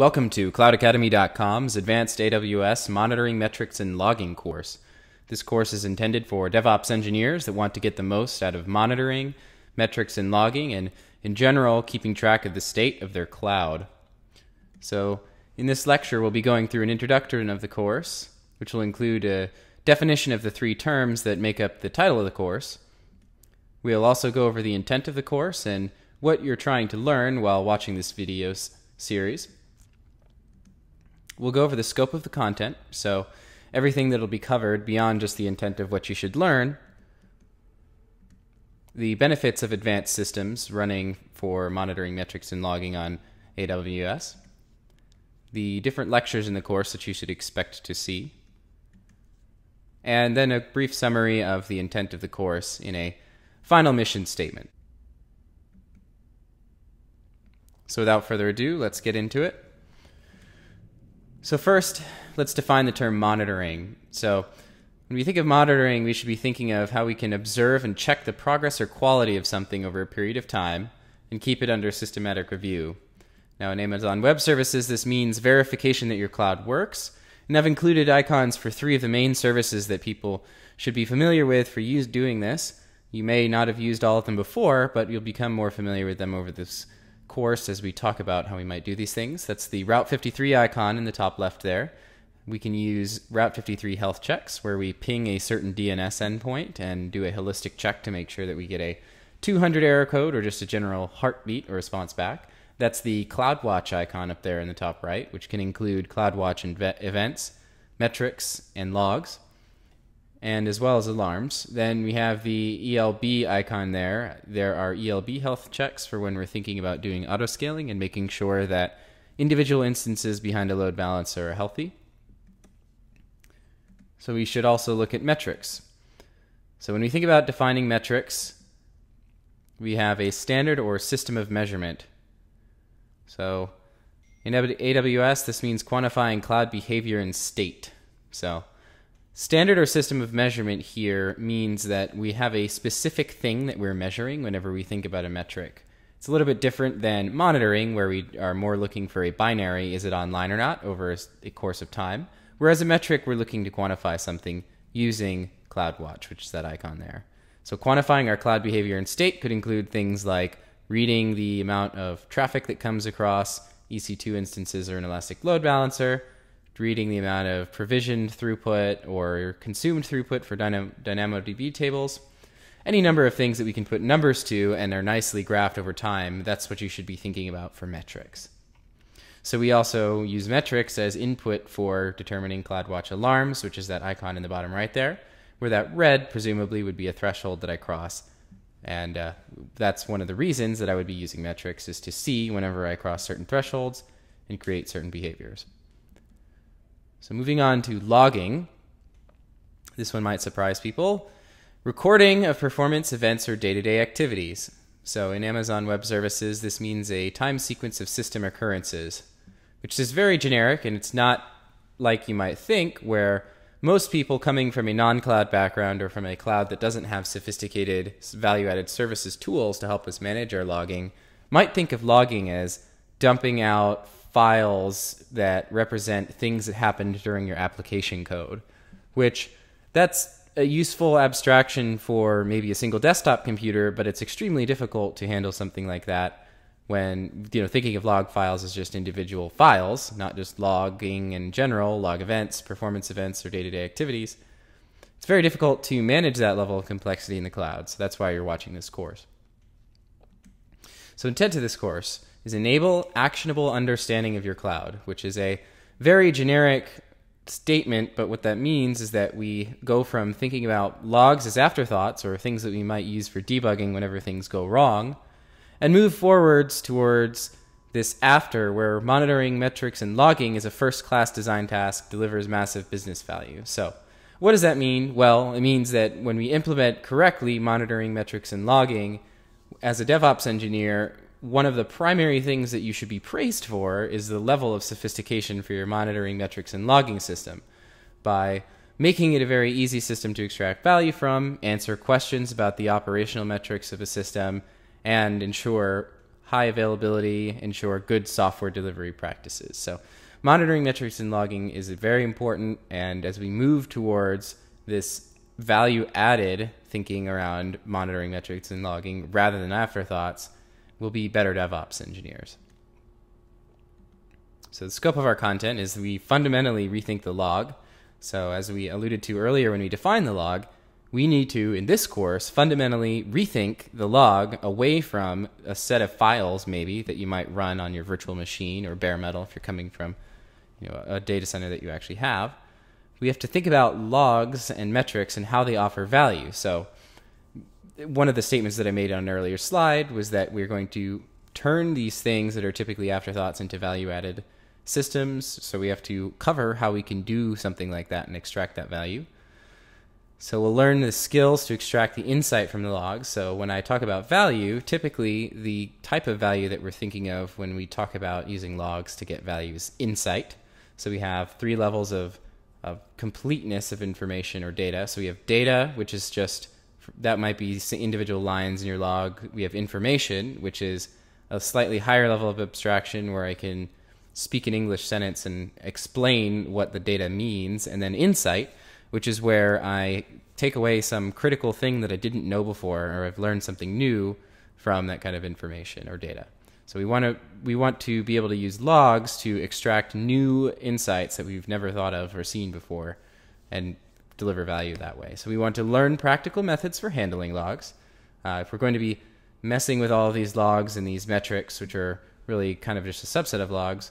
Welcome to cloudacademy.com's Advanced AWS Monitoring Metrics and Logging course. This course is intended for DevOps engineers that want to get the most out of monitoring, metrics and logging, and in general, keeping track of the state of their cloud. So in this lecture, we'll be going through an introduction of the course, which will include a definition of the three terms that make up the title of the course. We'll also go over the intent of the course and what you're trying to learn while watching this video series. We'll go over the scope of the content, so everything that will be covered beyond just the intent of what you should learn, the benefits of advanced systems running for monitoring metrics and logging on AWS, the different lectures in the course that you should expect to see, and then a brief summary of the intent of the course in a final mission statement. So without further ado, let's get into it. So first, let's define the term monitoring. So when we think of monitoring, we should be thinking of how we can observe and check the progress or quality of something over a period of time and keep it under systematic review. Now in Amazon Web Services, this means verification that your cloud works, and I've included icons for three of the main services that people should be familiar with for doing this. You may not have used all of them before, but you'll become more familiar with them over this course as we talk about how we might do these things. That's the Route 53 icon in the top left there. We can use Route 53 health checks, where we ping a certain DNS endpoint and do a holistic check to make sure that we get a 200 error code or just a general heartbeat or response back. That's the CloudWatch icon up there in the top right, which can include CloudWatch events, metrics, and logs, and as well as alarms. Then we have the ELB icon there. There are ELB health checks for when we're thinking about doing autoscaling and making sure that individual instances behind a load balancer are healthy. So we should also look at metrics. So when we think about defining metrics, we have a standard or system of measurement. So in AWS, this means quantifying cloud behavior and state. So standard or system of measurement here means that we have a specific thing that we're measuring whenever we think about a metric. It's a little bit different than monitoring, where we are more looking for a binary, is it online or not, over a course of time. Whereas a metric, we're looking to quantify something using CloudWatch, which is that icon there. So quantifying our cloud behavior and state could include things like reading the amount of traffic that comes across EC2 instances or an elastic load balancer, reading the amount of provisioned throughput or consumed throughput for DynamoDB tables, any number of things that we can put numbers to and are nicely graphed over time. That's what you should be thinking about for metrics. So we also use metrics as input for determining CloudWatch alarms, which is that icon in the bottom right there, where that red presumably would be a threshold that I cross. And that's one of the reasons that I would be using metrics, is to see whenever I cross certain thresholds and create certain behaviors. So moving on to logging, this one might surprise people. Recording of performance events or day-to-day activities. So in Amazon Web Services, this means a time sequence of system occurrences, which is very generic, and it's not like you might think, where most people coming from a non-cloud background or from a cloud that doesn't have sophisticated value-added services tools to help us manage our logging might think of logging as dumping out files that represent things that happened during your application code, which that's a useful abstraction for maybe a single desktop computer, but it's extremely difficult to handle something like that when, you know, thinking of log files as just individual files, not just logging in general, log events, performance events, or day-to-day activities. It's very difficult to manage that level of complexity in the cloud, so that's why you're watching this course. So intent of this course is enable actionable understanding of your cloud, which is a very generic statement, but what that means is that we go from thinking about logs as afterthoughts or things that we might use for debugging whenever things go wrong, and move forwards towards this after, where monitoring metrics and logging is a first-class design task, delivers massive business value. So what does that mean? Well, it means that when we implement correctly monitoring metrics and logging, as a DevOps engineer, one of the primary things that you should be praised for is the level of sophistication for your monitoring metrics and logging system. By making it a very easy system to extract value from, answer questions about the operational metrics of a system, and ensure high availability, ensure good software delivery practices. So monitoring metrics and logging is very important. And as we move towards this value added thinking around monitoring metrics and logging rather than afterthoughts, we'll be better DevOps engineers. So the scope of our content is we fundamentally rethink the log. So as we alluded to earlier when we define the log, we need to, in this course, fundamentally rethink the log away from a set of files maybe that you might run on your virtual machine or bare metal if you're coming from a data center that you actually have. We have to think about logs and metrics and how they offer value. So one of the statements that I made on an earlier slide was that we're going to turn these things that are typically afterthoughts into value-added systems. So we have to cover how we can do something like that and extract that value. So we'll learn the skills to extract the insight from the logs. So when I talk about value, typically the type of value that we're thinking of when we talk about using logs to get value is insight. So we have three levels of completeness of information or data. So we have data, which is just, that might be individual lines in your log. We have information, which is a slightly higher level of abstraction where I can speak an English sentence and explain what the data means. And then insight, which is where I take away some critical thing that I didn't know before, or I've learned something new from that kind of information or data. So we want to be able to use logs to extract new insights that we've never thought of or seen before and deliver value that way. So we want to learn practical methods for handling logs. If we're going to be messing with all of these logs and these metrics, which are really kind of just a subset of logs,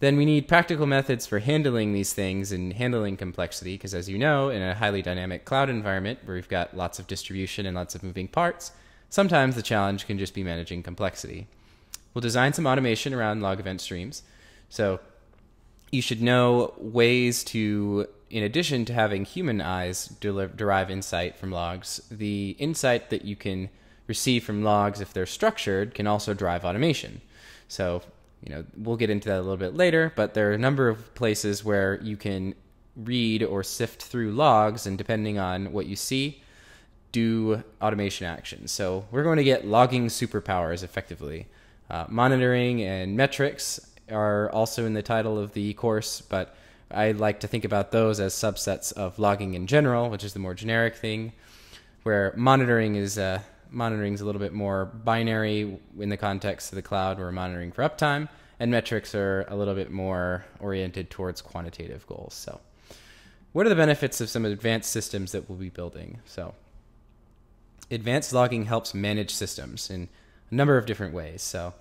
then we need practical methods for handling these things and handling complexity, because as you know, in a highly dynamic cloud environment where we've got lots of distribution and lots of moving parts, sometimes the challenge can just be managing complexity. We'll design some automation around log event streams. So you should know ways to, in addition to having human eyes derive insight from logs, the insight that you can receive from logs, if they're structured, can also drive automation. So we'll get into that a little bit later, but there are a number of places where you can read or sift through logs and, depending on what you see, do automation actions. So we're going to get logging superpowers effectively. Monitoring and metrics are also in the title of the course, but I like to think about those as subsets of logging in general, which is the more generic thing, where monitoring is a little bit more binary in the context of the cloud. We're monitoring for uptime, and metrics are a little bit more oriented towards quantitative goals. So what are the benefits of some advanced systems that we'll be building? So advanced logging helps manage systems in a number of different ways. So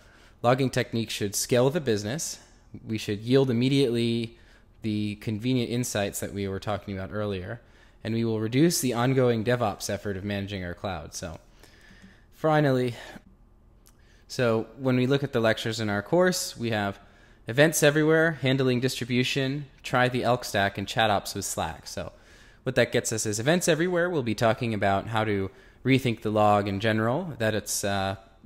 logging techniques should scale with the business. We should yield immediately the convenient insights that we were talking about earlier, and we will reduce the ongoing DevOps effort of managing our cloud. So finally, so when we look at the lectures in our course, we have events everywhere, handling distribution, try the ELK stack, and ChatOps with Slack. So what that gets us is events everywhere. We'll be talking about how to rethink the log in general, that it's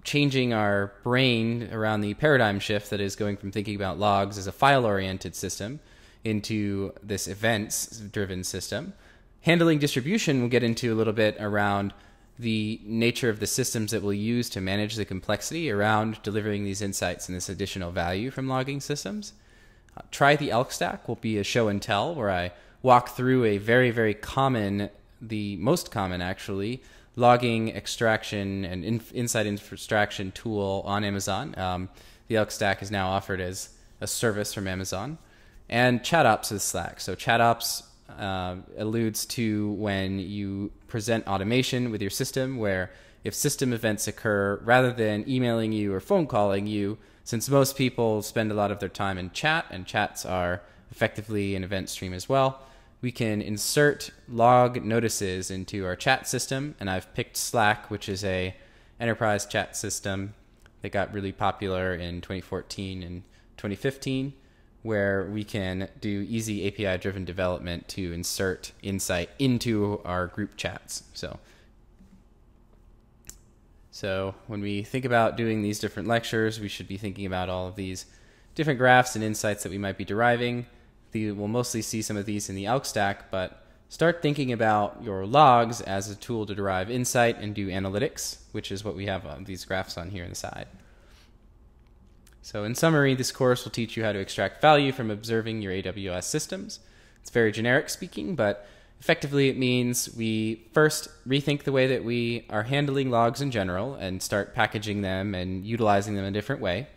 changing our brain around the paradigm shift that is going from thinking about logs as a file-oriented system into this events-driven system. Handling distribution, we'll get into a little bit around the nature of the systems that we'll use to manage the complexity around delivering these insights and this additional value from logging systems. Try the ELK stack will be a show and tell where I walk through a very, very common, the most common actually, logging extraction and insight extraction tool on Amazon. The ELK stack is now offered as a service from Amazon. And ChatOps is Slack. So ChatOps alludes to when you present automation with your system, where if system events occur, rather than emailing you or phone calling you, since most people spend a lot of their time in chat, and chats are effectively an event stream as well, we can insert log notices into our chat system. And I've picked Slack, which is an enterprise chat system that got really popular in 2014 and 2015. Where we can do easy API-driven development to insert insight into our group chats. So when we think about doing these different lectures, we should be thinking about all of these different graphs and insights that we might be deriving. We'll mostly see some of these in the ELK stack, but start thinking about your logs as a tool to derive insight and do analytics, which is what we have on these graphs on here on the side. So in summary, this course will teach you how to extract value from observing your AWS systems. It's very generic speaking, but effectively it means we first rethink the way that we are handling logs in general and start packaging them and utilizing them in a different way.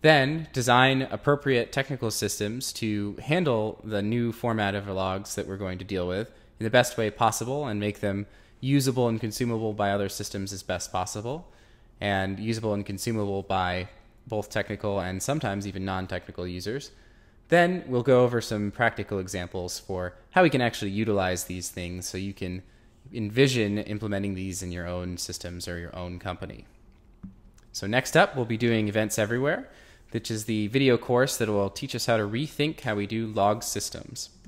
Then design appropriate technical systems to handle the new format of our logs that we're going to deal with in the best way possible and make them usable and consumable by other systems as best possible, and usable and consumable by both technical and sometimes even non-technical users. Then we'll go over some practical examples for how we can actually utilize these things so you can envision implementing these in your own systems or your own company. So next up, we'll be doing Events Everywhere, which is the video course that will teach us how to rethink how we do log systems.